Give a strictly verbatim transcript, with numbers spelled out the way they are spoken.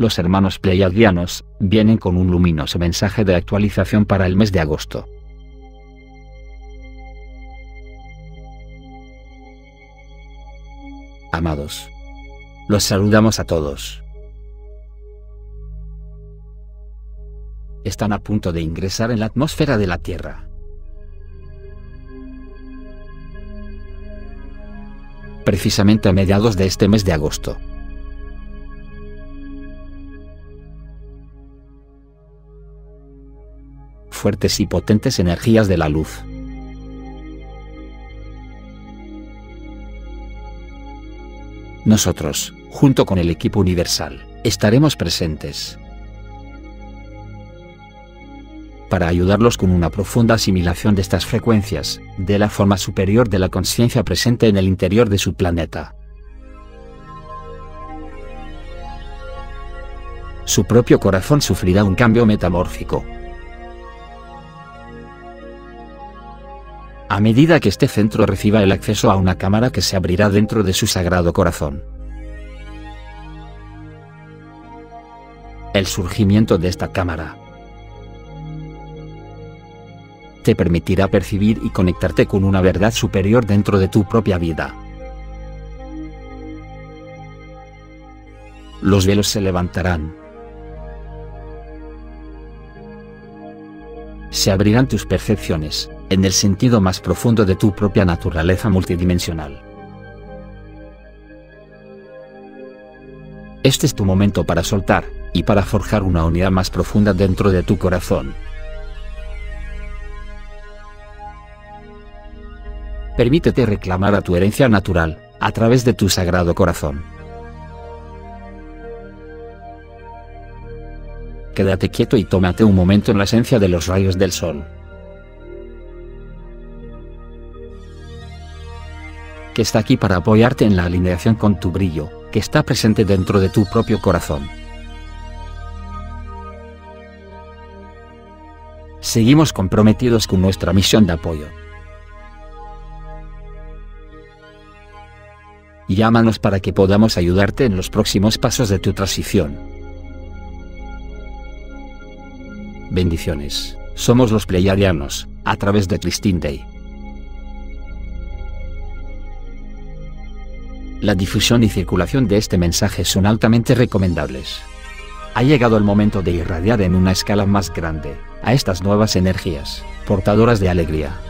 los hermanos pleiadianos vienen con un luminoso mensaje de actualización para el mes de agosto. Amados, los saludamos a todos. Están a punto de ingresar en la atmósfera de la Tierra. Precisamente a mediados de este mes de agosto. Fuertes y potentes energías de la luz. Nosotros, junto con el equipo universal, estaremos presentes para ayudarlos con una profunda asimilación de estas frecuencias, de la forma superior de la conciencia presente en el interior de su planeta. Su propio corazón sufrirá un cambio metamórfico. A medida que este centro reciba el acceso a una cámara que se abrirá dentro de su sagrado corazón. El surgimiento de esta cámara te permitirá percibir y conectarte con una verdad superior dentro de tu propia vida. Los velos se levantarán. Se abrirán tus percepciones, en el sentido más profundo de tu propia naturaleza multidimensional. Este es tu momento para soltar, y para forjar una unidad más profunda dentro de tu corazón. Permítete reclamar a tu herencia natural, a través de tu sagrado corazón. Quédate quieto y tómate un momento en la esencia de los rayos del sol. Que está aquí para apoyarte en la alineación con tu brillo, que está presente dentro de tu propio corazón. Seguimos comprometidos con nuestra misión de apoyo. Llámanos para que podamos ayudarte en los próximos pasos de tu transición. Bendiciones. Somos los Pleiadianos, a través de Christine Day. La difusión y circulación de este mensaje son altamente recomendables. Ha llegado el momento de irradiar en una escala más grande, a estas nuevas energías, portadoras de alegría.